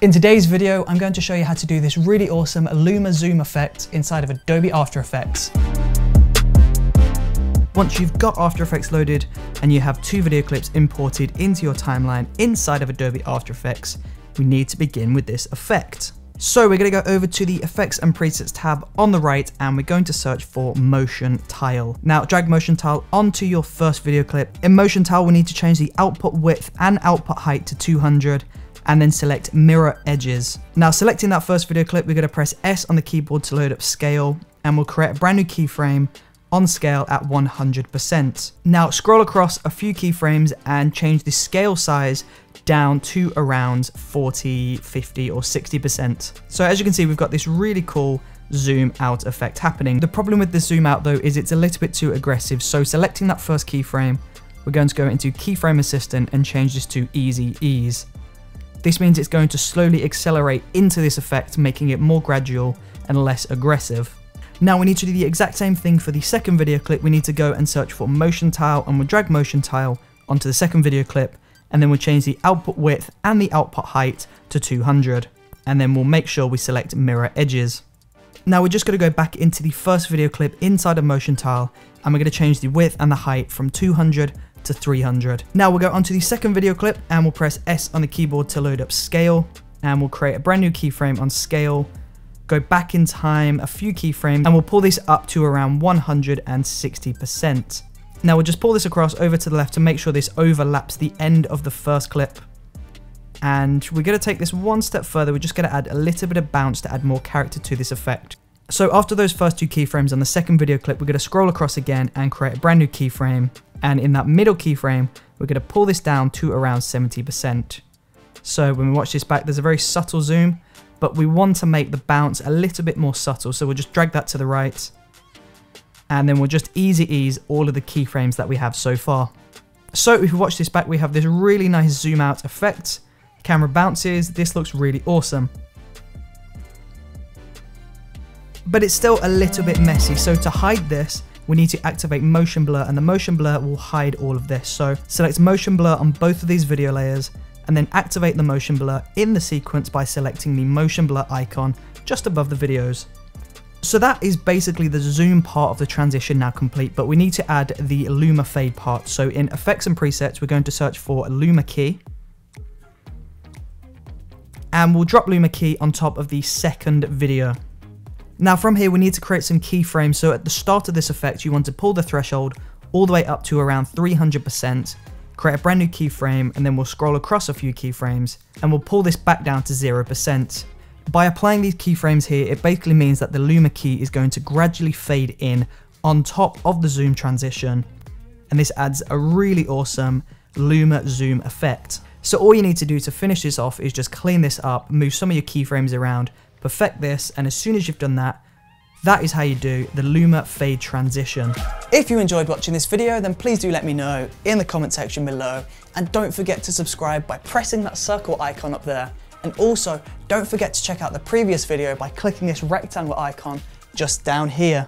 In today's video, I'm going to show you how to do this really awesome Luma Zoom effect inside of Adobe After Effects. Once you've got After Effects loaded and you have two video clips imported into your timeline inside of Adobe After Effects, we need to begin with this effect. So we're going to go over to the Effects and Presets tab on the right, and we're going to search for Motion Tile. Now drag Motion Tile onto your first video clip. In Motion Tile, we need to change the output width and output height to 200, and then select Mirror Edges. Now selecting that first video clip, we're going to press S on the keyboard to load up Scale, and we'll create a brand new keyframe on scale at 100%. Now scroll across a few keyframes and change the scale size down to around 40, 50 or 60%. So as you can see, we've got this really cool zoom out effect happening. The problem with this zoom out though is it's a little bit too aggressive. So selecting that first keyframe, we're going to go into Keyframe Assistant and change this to Easy Ease. This means it's going to slowly accelerate into this effect, making it more gradual and less aggressive. Now we need to do the exact same thing for the second video clip. We need to go and search for Motion Tile, and we'll drag Motion Tile onto the second video clip, and then we'll change the output width and the output height to 200. And then we'll make sure we select Mirror Edges. Now we're just going to go back into the first video clip inside of Motion Tile, and we're going to change the width and the height from 200 to 300. Now we'll go onto the second video clip, and we'll press S on the keyboard to load up Scale, and we'll create a brand new keyframe on Scale. Go back in time a few keyframes, and we'll pull this up to around 160%. Now we'll just pull this across over to the left to make sure this overlaps the end of the first clip. And we're going to take this one step further. We're just going to add a little bit of bounce to add more character to this effect. So after those first two keyframes on the second video clip, we're going to scroll across again and create a brand new keyframe. And in that middle keyframe, we're going to pull this down to around 70%. So when we watch this back, there's a very subtle zoom, but we want to make the bounce a little bit more subtle. So we'll just drag that to the right, and then we'll just easy ease all of the keyframes that we have so far. So if you watch this back, we have this really nice zoom out effect. Camera bounces. This looks really awesome, but it's still a little bit messy. So to hide this, we need to activate motion blur, and the motion blur will hide all of this. So select motion blur on both of these video layers, and then activate the motion blur in the sequence by selecting the motion blur icon just above the videos. So that is basically the zoom part of the transition now complete, but we need to add the Luma Fade part. So in Effects and Presets, we're going to search for Luma Key, and we'll drop Luma Key on top of the second video. Now from here, we need to create some keyframes. So at the start of this effect, you want to pull the threshold all the way up to around 300%. Create a brand new keyframe, and then we'll scroll across a few keyframes, and we'll pull this back down to 0%. By applying these keyframes here, it basically means that the Luma Key is going to gradually fade in on top of the zoom transition, and this adds a really awesome Luma zoom effect. So all you need to do to finish this off is just clean this up, move some of your keyframes around, perfect this, and as soon as you've done that, that is how you do the Luma Fade transition. If you enjoyed watching this video, then please do let me know in the comment section below, and don't forget to subscribe by pressing that circle icon up there. And also, don't forget to check out the previous video by clicking this rectangle icon just down here.